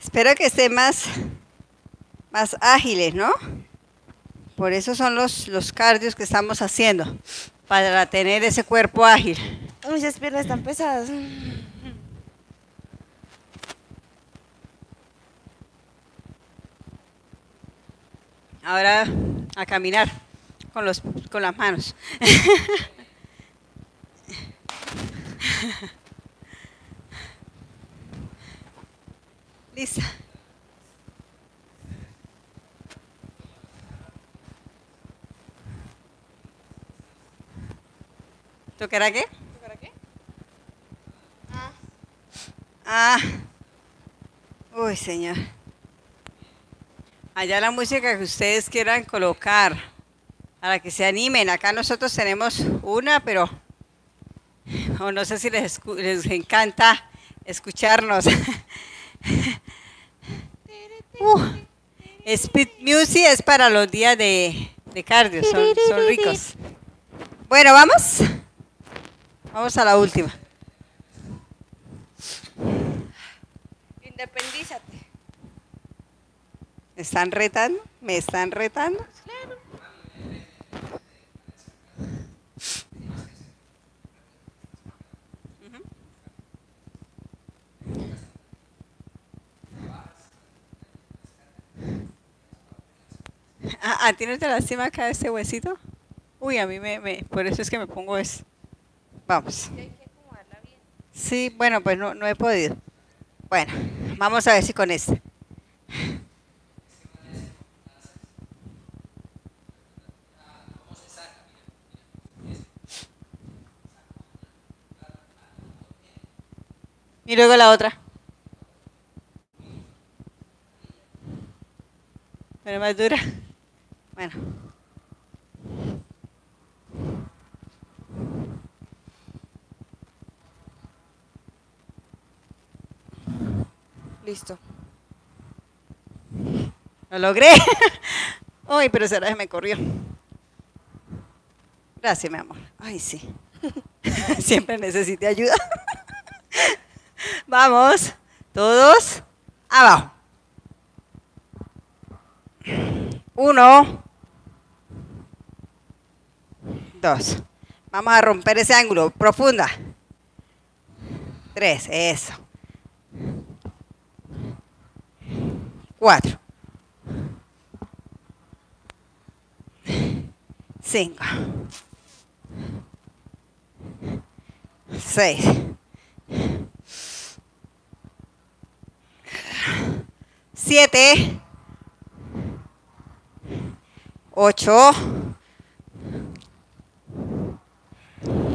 Espero que estén más ágiles, ¿no? Por eso son los cardios que estamos haciendo, para tener ese cuerpo ágil. Muchas piernas están pesadas. Ahora a caminar con las manos. Lisa. ¿Tocará qué? ¿Tocará qué? Ah. Ah. Uy, señor. Allá la música que ustedes quieran colocar, para que se animen. Acá nosotros tenemos una, pero o no sé si les encanta escucharnos. Speed Music es para los días de cardio, son ricos. Bueno, ¿vamos? Vamos a la última. Independízate. ¿Están retando? ¿Me están retando? Claro. ¿A ti no te lastima acá este huesito? Uy, a mí por eso es que me pongo eso. Vamos. Sí, bueno, pues no he podido. Bueno, vamos a ver si con este. Y luego la otra. Pero más dura. Bueno. Listo. Lo logré. Ay, pero será que me corrió. Gracias, mi amor. Ay, sí. Siempre necesité ayuda. Vamos, todos abajo. 1, 2. Vamos a romper ese ángulo, profunda. 3, eso. 4. 5. 6. 7, 8,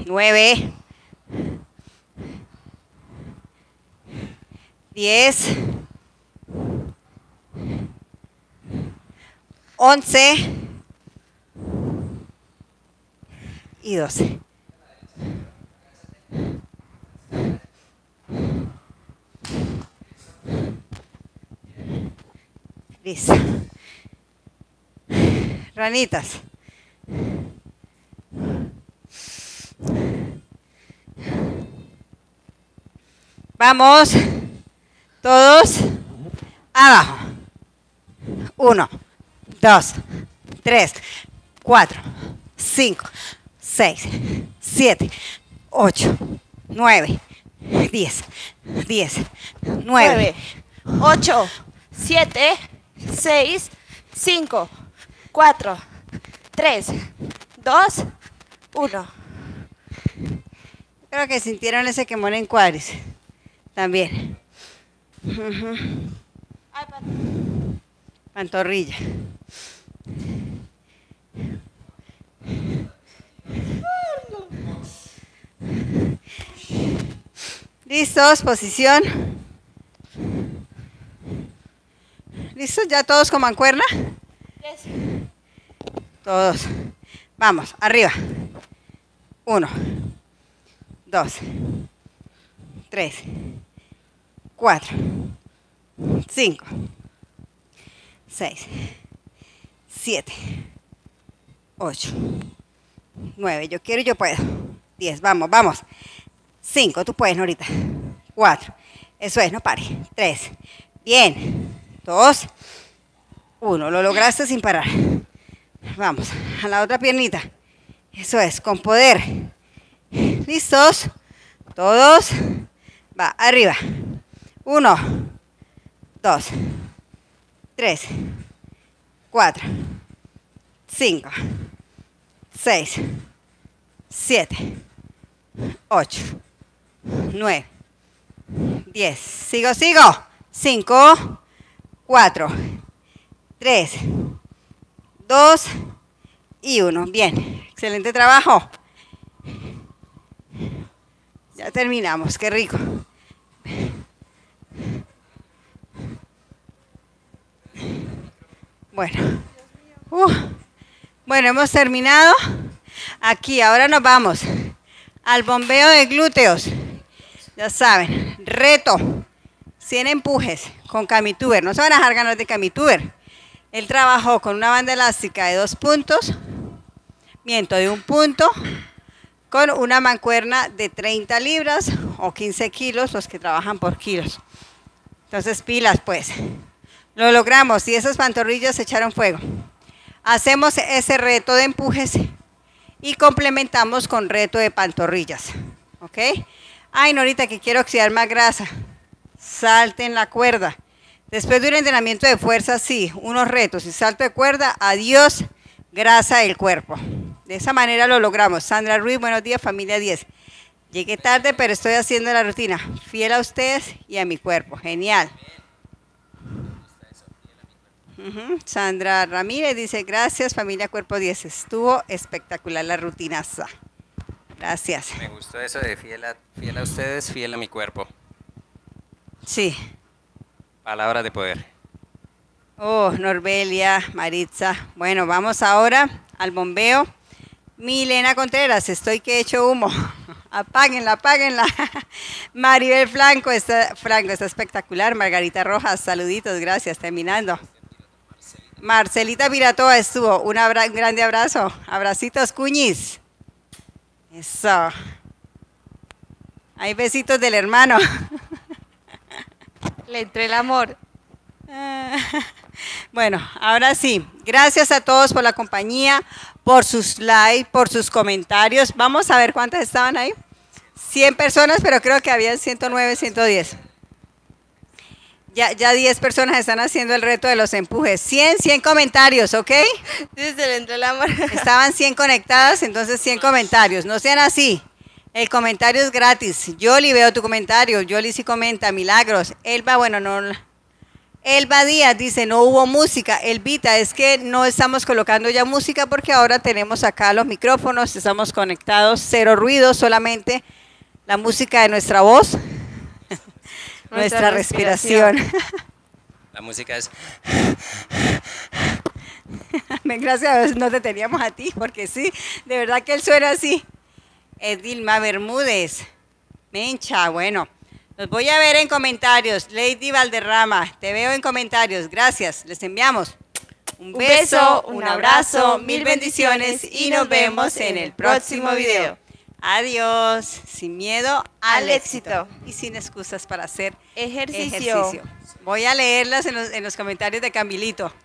9, 10, 11 y 12. Listo. Ranitas. Vamos. Todos abajo. 1, 2, 3, 4, 5, 6, 7, 8, 9, 10, 10, 9, 8, 7, 6, 5, 4, 3, 2, 1. Creo que sintieron ese quemón en cuádriceps también. Ay, pantorrilla. Listos, posición. ¿Listos? ¿Ya todos con mancuerna? Yes. Todos. Vamos, arriba. 1, 2, 3, 4, 5, 6, 7, 8, 9. Yo quiero y yo puedo. 10, vamos, vamos. 5, tú puedes, Norita. 4, eso es, no pare. 3, bien. 2, 1, lo lograste sin parar. Vamos, a la otra piernita. Eso es, con poder. ¿Listos? Todos. Va, arriba. 1, 2, 3, 4, 5, 6, 7, 8, 9, 10. Sigo. 5, 4, 3, 2 y 1. Bien, excelente trabajo. Ya terminamos, qué rico. Bueno, bueno, hemos terminado aquí. Ahora nos vamos al bombeo de glúteos. Ya saben, reto, 100 empujes con Camitúber. No se van a dejar ganar de Camitúber. Él trabajó con una banda elástica de 2 puntos, miento, de 1 punto, con una mancuerna de 30 libras o 15 kilos, los que trabajan por kilos. Entonces, pilas pues. Lo logramos y esas pantorrillas se echaron fuego. Hacemos ese reto de empujes y complementamos con reto de pantorrillas. ¿Ok? Ay, Norita, que quiero oxidar más grasa. Salten la cuerda. Después de un entrenamiento de fuerza, sí, unos retos y salto de cuerda, adiós, grasa del cuerpo. De esa manera lo logramos. Sandra Ruiz, buenos días, familia 10. Llegué tarde, pero estoy haciendo la rutina. Fiel a ustedes y a mi cuerpo. Genial. Sandra Ramírez dice, gracias familia Cuerpo 10, estuvo espectacular la rutinaza. Gracias. Me gustó eso de fiel a ustedes, fiel a mi cuerpo. Sí. Palabras de poder. Oh, Norbelia, Maritza. Bueno, vamos ahora al bombeo. Milena Contreras, estoy que he hecho humo. Apáguenla, apáguenla. Maribel Franco está espectacular. Margarita Rojas, saluditos, gracias, terminando. Marcelita Piratoa estuvo, un grande abrazo, abracitos cuñis, eso, hay besitos del hermano, le entré el amor. Bueno, ahora sí, gracias a todos por la compañía, por sus likes, por sus comentarios. Vamos a ver cuántas estaban ahí, 100 personas, pero creo que habían 109, 110. Ya 10 personas están haciendo el reto de los empujes. 100 comentarios, ¿ok? Sí, se le entró el amor. Estaban 100 conectadas, entonces 100 comentarios. No sean así. El comentario es gratis. Yoli, veo tu comentario. Yoli sí comenta, milagros. Elba, bueno, no. Elba Díaz dice, no hubo música. Elvita, es que no estamos colocando ya música porque ahora tenemos acá los micrófonos, estamos conectados, cero ruido, solamente la música de nuestra voz. Nuestra respiración. La música es... Gracias, no te teníamos a ti, porque sí, de verdad que él suena así. Edilma Bermúdez, Mencha, bueno, los voy a ver en comentarios. Lady Valderrama, te veo en comentarios, gracias, les enviamos un beso, un abrazo, mil bendiciones y nos vemos en el próximo video. Adiós, sin miedo al éxito y sin excusas para hacer ejercicio. Voy a leerlas en los comentarios de Camilito.